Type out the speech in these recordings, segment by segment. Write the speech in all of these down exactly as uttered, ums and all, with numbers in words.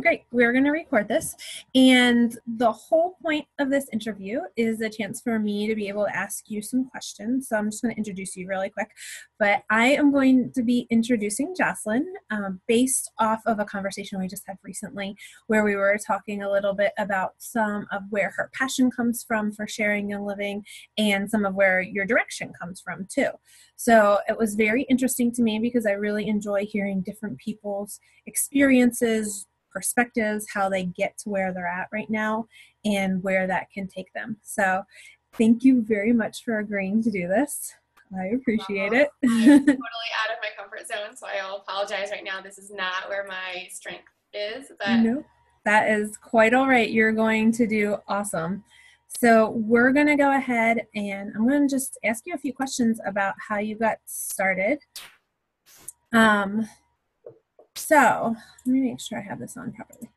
great, we're going to record this. And the whole point of this interview is a chance for me to be able to ask you some questions. So I'm just going to introduce you really quick. But I am going to be introducing Jocelyn um, based off of a conversation we just had recently where we were talking a little bit about some of where her passion comes from for sharing Young Living and some of where your direction comes from too. So it was very interesting to me because I really enjoy hearing different people's experiences, perspectives, how they get to where they're at right now and where that can take them. So thank you very much for agreeing to do this. I appreciate well, it. I'm totally out of my comfort zone, so I'll apologize right now. This is not where my strength is. But no, that is quite all right. You're going to do awesome. So we're going to go ahead and I'm going to just ask you a few questions about how you got started. Um, so let me make sure I have this on properly.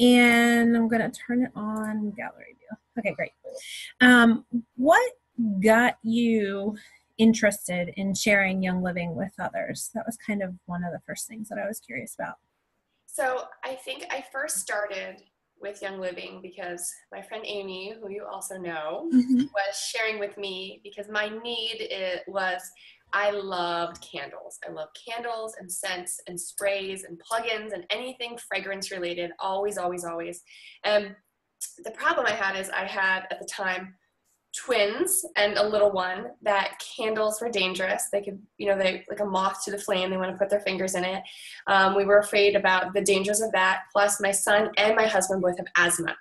And I'm going to turn it on gallery view. Okay, great. Um, what got you interested in sharing Young Living with others? That was kind of one of the first things that I was curious about. So I think I first started with Young Living because my friend Amy, who you also know, mm-hmm. was sharing with me because my need it was I loved candles. I love candles and scents and sprays and plugins and anything fragrance related, always, always, always. And the problem I had is I had at the time twins and a little one that candles were dangerous. They could, you know, they like a moth to the flame. They want to put their fingers in it. Um, we were afraid about the dangers of that. Plus my son and my husband both have asthma.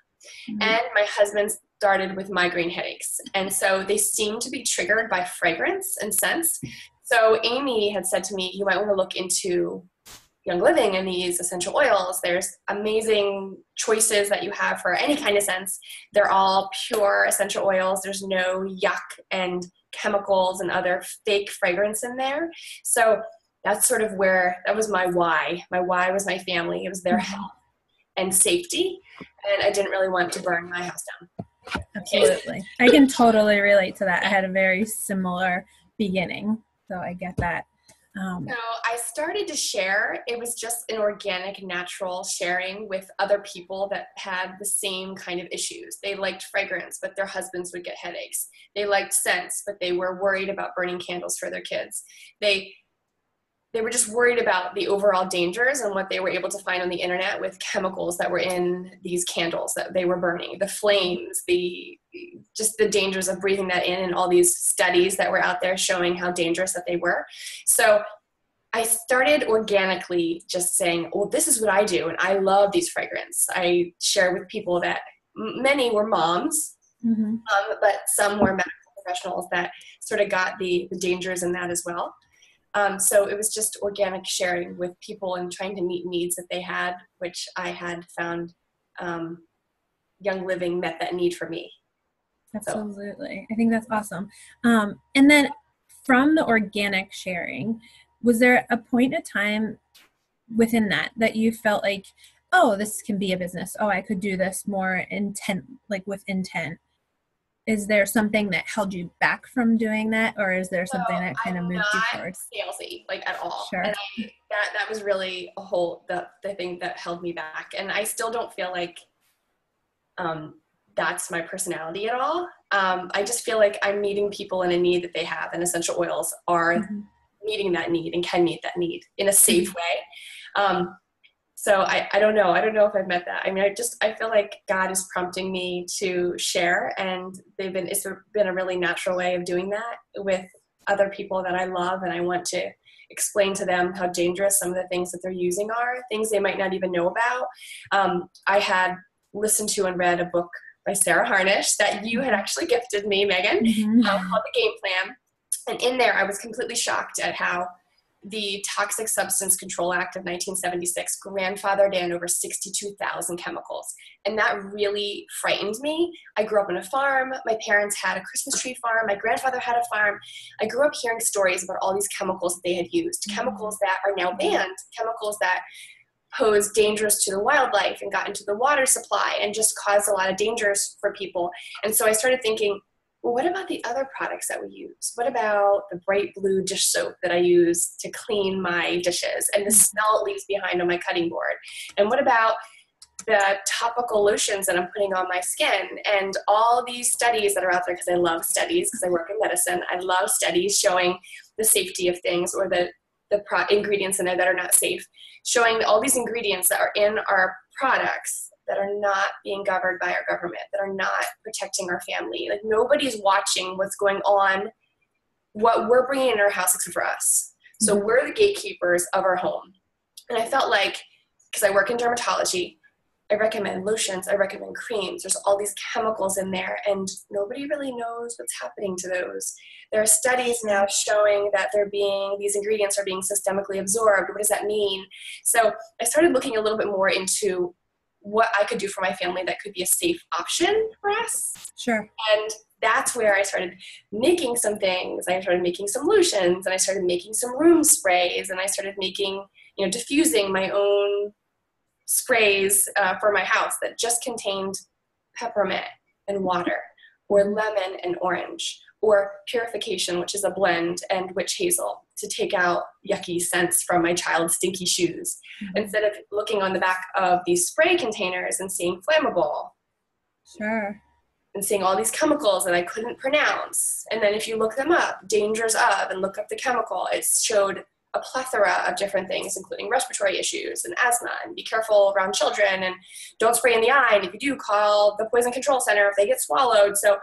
Mm-hmm. And my husband's started with migraine headaches. And so they seem to be triggered by fragrance and scents. So Amy had said to me, you might want to look into Young Living and these essential oils. There's amazing choices that you have for any kind of scents. They're all pure essential oils. There's no yuck and chemicals and other fake fragrance in there. So that's sort of where, that was my why. My why was my family. It was their health and safety. And I didn't really want to burn my house down. Absolutely. I can totally relate to that. I had a very similar beginning. So I get that. Um, so I started to share. It was just an organic, natural sharing with other people that had the same kind of issues. They liked fragrance, but their husbands would get headaches. They liked scents, but they were worried about burning candles for their kids. They They were just worried about the overall dangers and what they were able to find on the internet with chemicals that were in these candles that they were burning, the flames, the just the dangers of breathing that in and all these studies that were out there showing how dangerous that they were. So I started organically just saying, well, this is what I do. And I love these fragrances. I share with people that many were moms, mm-hmm. um, but some were medical professionals that sort of got the, the dangers in that as well. Um, so it was just organic sharing with people and trying to meet needs that they had, which I had found um, Young Living met that need for me. Absolutely. So. I think that's awesome. Um, and then from the organic sharing, was there a point in time within that that you felt like, oh, this can be a business. Oh, I could do this more intent, like with intent. Is there something that held you back from doing that, or is there something well, that kind of moved you forward? I'm not salesy, like at all. Sure. And I, that that was really a whole the the thing that held me back, and I still don't feel like um, that's my personality at all. Um, I just feel like I'm meeting people in a need that they have, and essential oils are mm-hmm. meeting that need and can meet that need in a safe way. Um, So I, I don't know. I don't know if I've met that. I mean, I just, I feel like God is prompting me to share, and they've been, it's been a really natural way of doing that with other people that I love. And I want to explain to them how dangerous some of the things that they're using are, things they might not even know about. Um, I had listened to and read a book by Sarah Harnish that you had actually gifted me, Megan, mm-hmm. um, called The Gameplan. And in there, I was completely shocked at how the Toxic Substance Control Act of nineteen seventy-six grandfathered in over sixty-two thousand chemicals. And that really frightened me. I grew up on a farm. My parents had a Christmas tree farm. My grandfather had a farm. I grew up hearing stories about all these chemicals that they had used, chemicals that are now banned, chemicals that pose dangers to the wildlife and got into the water supply and just caused a lot of dangers for people. And so I started thinking, well, what about the other products that we use? What about the bright blue dish soap that I use to clean my dishes and the smell it leaves behind on my cutting board? And what about the topical lotions that I'm putting on my skin, and all these studies that are out there, because I love studies, because I work in medicine, I love studies showing the safety of things, or the, the pro ingredients in there that are not safe, showing all these ingredients that are in our products that are not being governed by our government, that are not protecting our family. Like, nobody's watching what's going on, what we're bringing in our house, except for us. So we're the gatekeepers of our home. And I felt like, because I work in dermatology, I recommend lotions, I recommend creams, there's all these chemicals in there, and nobody really knows what's happening to those. There are studies now showing that they're being, these ingredients are being systemically absorbed. What does that mean? So I started looking a little bit more into what I could do for my family that could be a safe option for us. Sure. And that's where I started making some things. I started making some lotions, and I started making some room sprays, and I started making, you know, diffusing my own sprays uh, for my house that just contained peppermint and water, or lemon and orange, or purification, which is a blend, and witch hazel to take out yucky scents from my child's stinky shoes. Mm-hmm. Instead of looking on the back of these spray containers and seeing flammable. Sure. And seeing all these chemicals that I couldn't pronounce. And then if you look them up, dangers of, and look up the chemical, it showed a plethora of different things, including respiratory issues and asthma, and be careful around children, and don't spray in the eye, and if you do, call the poison control center if they get swallowed. So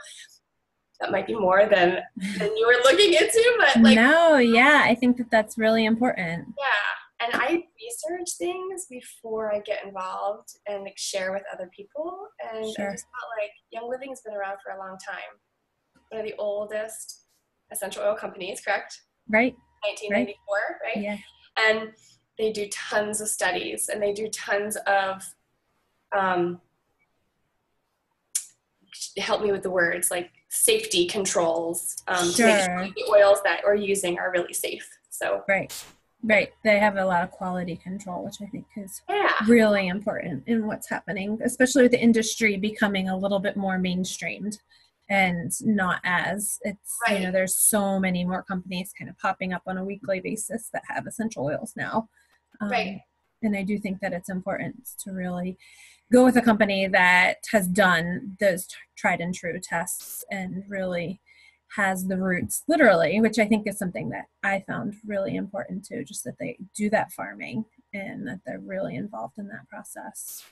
that might be more than, than you were looking into, but like. No, yeah, I think that that's really important. Yeah, and I research things before I get involved and like share with other people, and sure. I just felt like Young Living has been around for a long time. One of the oldest essential oil companies, correct? Right. nineteen ninety-four, right? right? Yeah. And they do tons of studies, and they do tons of, um, help me with the words, like safety controls, um, sure. to make sure the oils that we're using are really safe. So right, right. They have a lot of quality control, which I think is yeah. really important in what's happening, especially with the industry becoming a little bit more mainstreamed. And not as it's, right. you know, there's so many more companies kind of popping up on a weekly basis that have essential oils now. Um, right. And I do think that it's important to really go with a company that has done those t tried and true tests and really has the roots literally, which I think is something that I found really important too, just that they do that farming and that they're really involved in that process.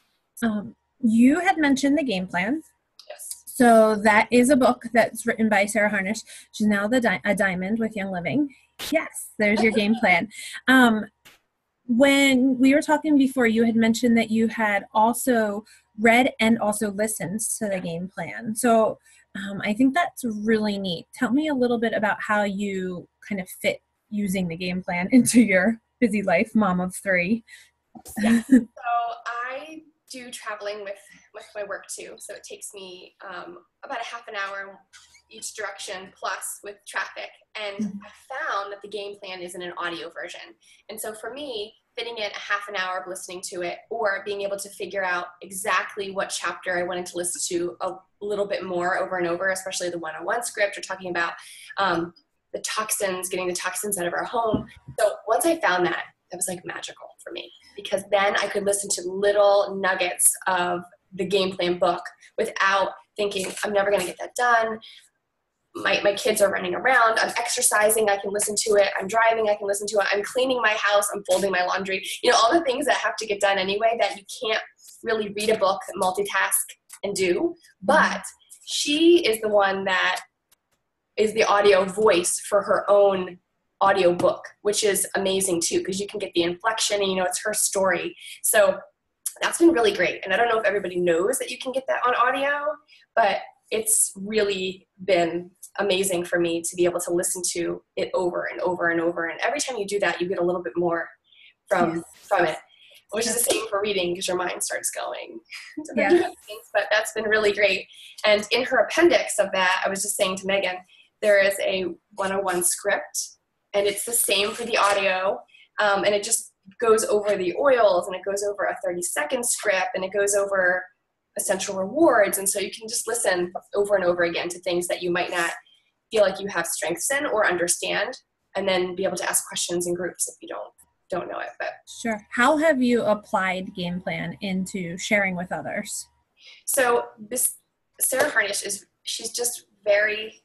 Um, you had mentioned the game plan. Yes. So that is a book that's written by Sarah Harnish. She's now the di a diamond with Young Living. Yes, there's your game plan. Um, when we were talking before, you had mentioned that you had also read and also listened to the game plan. So um, I think that's really neat. Tell me a little bit about how you kind of fit using the game plan into your busy life, mom of three. Yeah. So I do traveling with with my work too, so it takes me um, about a half an hour each direction, plus with traffic, and mm-hmm. I found that the game plan is in an audio version, and so for me, fitting in a half an hour of listening to it, or being able to figure out exactly what chapter I wanted to listen to a little bit more over and over, especially the one oh one script, or talking about um, the toxins, getting the toxins out of our home. So once I found that, that was like magical for me, because then I could listen to little nuggets of the game plan book without thinking, I'm never going to get that done. My, my kids are running around. I'm exercising. I can listen to it. I'm driving. I can listen to it. I'm cleaning my house. I'm folding my laundry. You know, all the things that have to get done anyway that you can't really read a book, multitask, and do. But she is the one that is the audio voice for her own audio book, which is amazing too, because you can get the inflection and you know it's her story. So that's been really great. And I don't know if everybody knows that you can get that on audio, but it's really been amazing for me to be able to listen to it over and over and over. And every time you do that, you get a little bit more from, yes. from it, which yes. is the same for reading, because your mind starts going. yes. things, but that's been really great. And in her appendix of that, I was just saying to Megan, there is a one oh one script, and it's the same for the audio, um, and it just goes over the oils, and it goes over a thirty second script, and it goes over essential rewards, and so you can just listen over and over again to things that you might not feel like you have strengths in or understand, and then be able to ask questions in groups if you don't don't know it. But sure. How have you applied game plan into sharing with others? So this Sarah Harnish is, she's just very,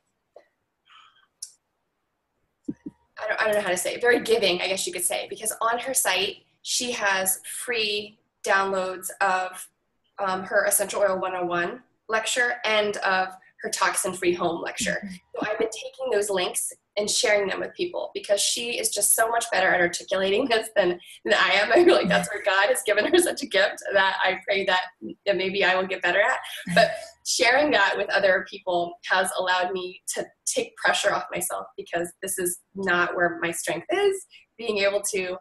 I don't, I don't know how to say it, very giving, I guess you could say, because on her site, she has free downloads of um, her Essential Oil one oh one lecture and of her Toxin-Free Home lecture. So I've been taking those links and sharing them with people because she is just so much better at articulating this than, than I am. I feel like that's where God has given her such a gift that I pray that, that maybe I will get better at. But sharing that with other people has allowed me to take pressure off myself because this is not where my strength is. Being able to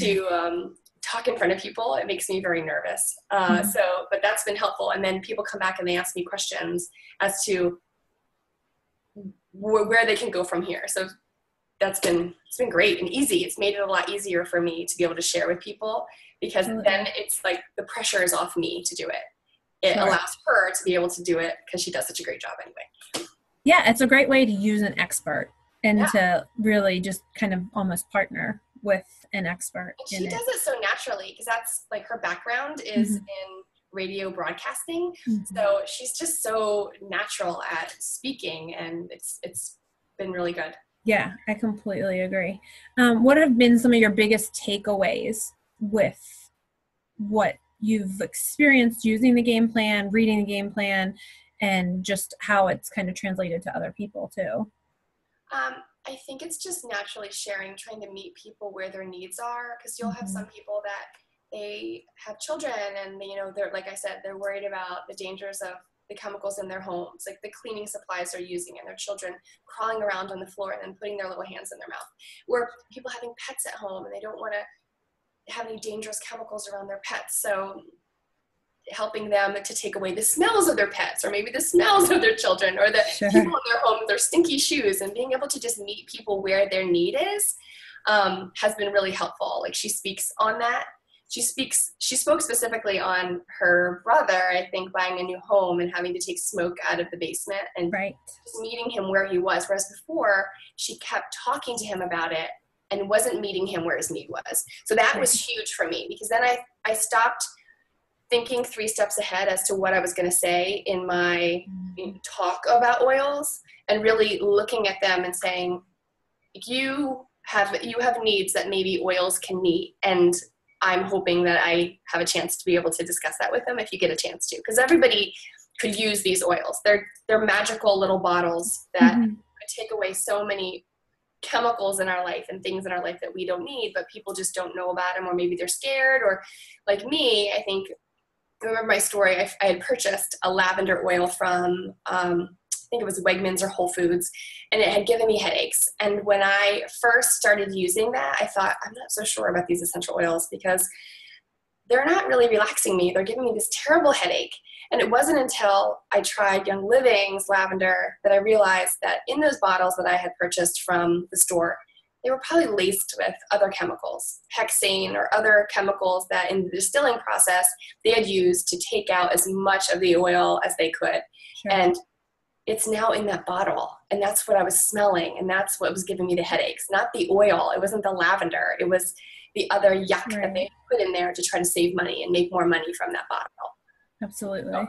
to um, talk in front of people, it makes me very nervous. Uh, mm-hmm. So, but that's been helpful. And then people come back and they ask me questions as to wh- where they can go from here. So that's been, it's been great and easy. It's made it a lot easier for me to be able to share with people because mm-hmm. then it's like the pressure is off me to do it. It sure. allows her to be able to do it because she does such a great job anyway. Yeah. It's a great way to use an expert and yeah. to really just kind of almost partner with an expert. And she does it so naturally because that's like her background is mm-hmm. in radio broadcasting. Mm-hmm. So she's just so natural at speaking and it's it's been really good. Yeah, I completely agree. Um, what have been some of your biggest takeaways with what you've experienced using the game plan, reading the game plan, and just how it's kind of translated to other people too? Um, I think it's just naturally sharing, trying to meet people where their needs are, because you'll have some people that they have children and, you know, they're, like I said, they're worried about the dangers of the chemicals in their homes, like the cleaning supplies they're using and their children crawling around on the floor and then putting their little hands in their mouth. Or people having pets at home and they don't want to have any dangerous chemicals around their pets. So helping them to take away the smells of their pets or maybe the smells of their children or the sure. people in their home, their stinky shoes, and being able to just meet people where their need is um, has been really helpful. Like she speaks on that. She speaks, she spoke specifically on her brother, I think, buying a new home and having to take smoke out of the basement and right. just meeting him where he was. Whereas before she kept talking to him about it and wasn't meeting him where his need was. So that right. was huge for me because then I, I stopped thinking three steps ahead as to what I was going to say in my talk about oils and really looking at them and saying, you have, you have needs that maybe oils can meet. And I'm hoping that I have a chance to be able to discuss that with them if you get a chance to, because everybody could use these oils. They're, they're magical little bottles that mm-hmm. take away so many chemicals in our life and things in our life that we don't need, but people just don't know about them, or maybe they're scared, or like me, I think, I remember my story, I, I had purchased a lavender oil from, um, I think it was Wegmans or Whole Foods, and it had given me headaches. And when I first started using that, I thought, I'm not so sure about these essential oils because they're not really relaxing me. They're giving me this terrible headache. And it wasn't until I tried Young Living's lavender that I realized that in those bottles that I had purchased from the store, they were probably laced with other chemicals, hexane or other chemicals that in the distilling process they had used to take out as much of the oil as they could. Sure. And it's now in that bottle. And that's what I was smelling. And that's what was giving me the headaches, not the oil. It wasn't the lavender. It was the other yuck right. that they put in there to try to save money and make more money from that bottle. Absolutely. So.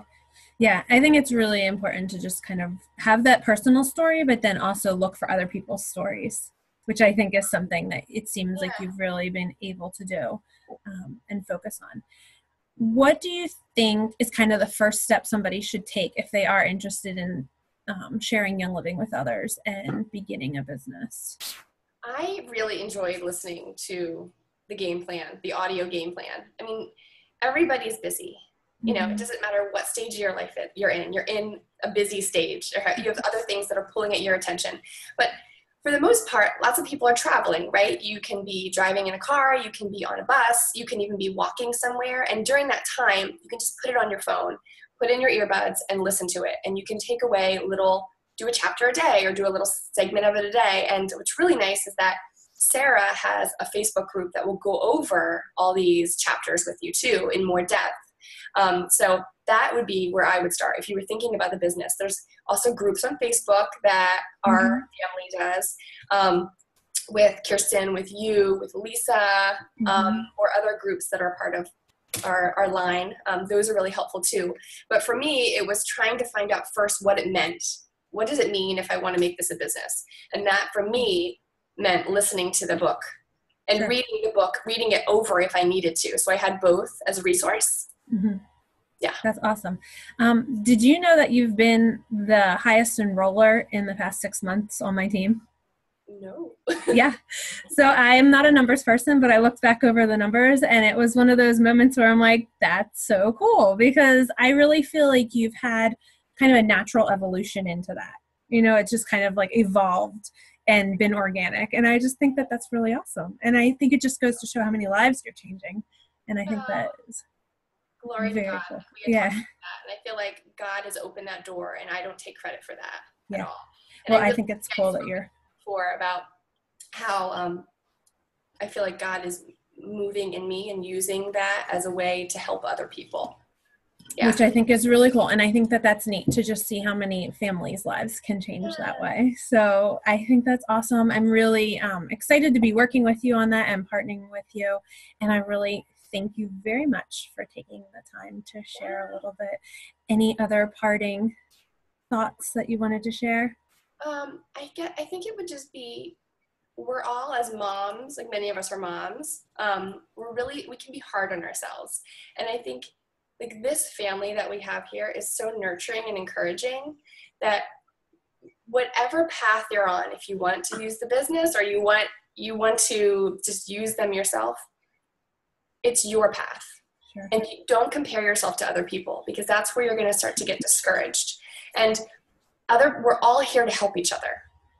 Yeah, I think it's really important to just kind of have that personal story, but then also look for other people's stories, which I think is something that it seems yeah. like you've really been able to do um, and focus on. What do you think is kind of the first step somebody should take if they are interested in um, sharing Young Living with others and beginning a business? I really enjoyed listening to the game plan, the audio game plan. I mean, everybody's busy. You know, it doesn't matter what stage of your life you're in. You're in a busy stage. You have other things that are pulling at your attention. But for the most part, lots of people are traveling, right? You can be driving in a car, you can be on a bus, you can even be walking somewhere. And during that time, you can just put it on your phone, put in your earbuds and listen to it. And you can take away little, do a chapter a day or do a little segment of it a day. And what's really nice is that Sarah has a Facebook group that will go over all these chapters with you too in more depth. Um, so that would be where I would start if you were thinking about the business. There's also groups on Facebook that our mm-hmm. family does. Um, with Kirsten, with you, with Lisa, mm-hmm. um, or other groups that are part of our, our line. Um, those are really helpful too. But for me, it was trying to find out first what it meant. What does it mean if I want to make this a business? And that for me meant listening to the book and sure. reading the book, reading it over if I needed to. So I had both as a resource. Mm-hmm. Yeah. That's awesome. Um, did you know that you've been the highest enroller in the past six months on my team? No. Yeah. So I am not a numbers person, but I looked back over the numbers, and it was one of those moments where I'm like, that's so cool, because I really feel like you've had kind of a natural evolution into that. You know, it's just kind of like evolved and been organic. And I just think that that's really awesome. And I think it just goes to show how many lives you're changing. And I think that is glory to God. Cool. We had yeah. talked about that, and I feel like God has opened that door, and I don't take credit for that yeah. at all. And well, I, I think it's cool that you're before about how um, I feel like God is moving in me and using that as a way to help other people. Yeah. Which I think is really cool. And I think that that's neat to just see how many families' lives can change that way. So I think that's awesome. I'm really um, excited to be working with you on that and partnering with you. And I really thank you very much for taking the time to share a little bit. Any other parting thoughts that you wanted to share? Um, I get, I think it would just be, we're all as moms, like many of us are moms. Um, we're really, we can be hard on ourselves. And I think like this family that we have here is so nurturing and encouraging that whatever path you're on, if you want to use the business or you want, you want to just use them yourself, it's your path. Sure. And you don't compare yourself to other people, because that's where you're going to start to get discouraged. And other, we're all here to help each other.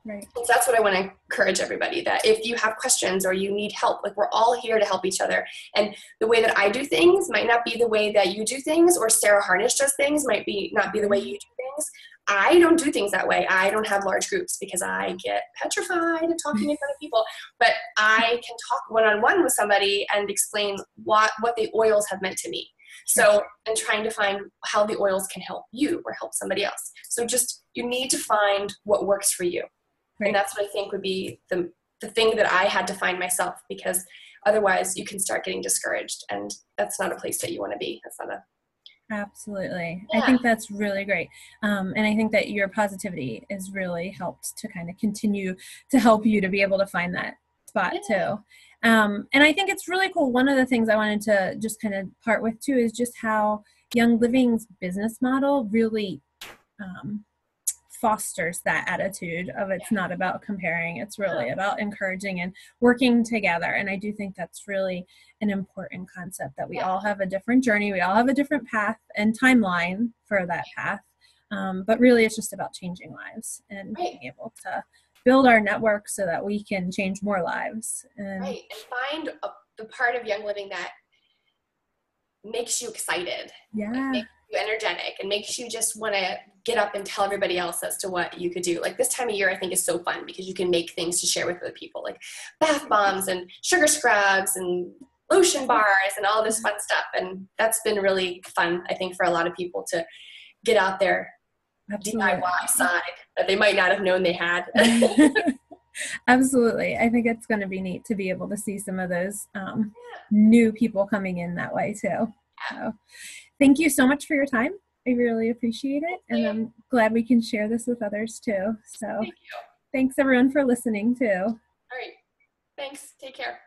Right. So that's what I want to encourage everybody, that if you have questions or you need help, like we're all here to help each other. And the way that I do things might not be the way that you do things, or Sarah Harnish does things might be not be the way you do things. I don't do things that way. I don't have large groups because I get petrified of talking to other people, but I can talk one-on-one with somebody and explain what, what the oils have meant to me. So I'm trying to find how the oils can help you or help somebody else. So just, you need to find what works for you. Right. And that's what I think would be the, the thing that I had to find myself, because otherwise you can start getting discouraged, and that's not a place that you want to be. That's not a... Absolutely. Yeah. I think that's really great. Um, and I think that your positivity has really helped to kind of continue to help you to be able to find that spot yeah. too. Um, and I think it's really cool. One of the things I wanted to just kind of part with too is just how Young Living's business model really um, fosters that attitude of it's not about comparing, it's really about encouraging and working together. And I do think that's really an important concept, that we yeah. all have a different journey, we all have a different path and timeline for that path, um, but really it's just about changing lives and right. being able to build our network so that we can change more lives. And right, and find a, the part of Young Living that makes you excited. Yeah. Like, energetic and makes you just want to get up and tell everybody else as to what you could do. Like this time of year I think is so fun because you can make things to share with other people, like bath bombs and sugar scrubs and lotion bars and all this fun stuff, and that's been really fun I think for a lot of people to get out their D I Y side that they might not have known they had. Absolutely. I think it's going to be neat to be able to see some of those um, yeah. new people coming in that way too. So, thank you so much for your time. I really appreciate it. And I'm glad we can share this with others too. So thank you. Thanks everyone for listening too. All right. Thanks. Take care.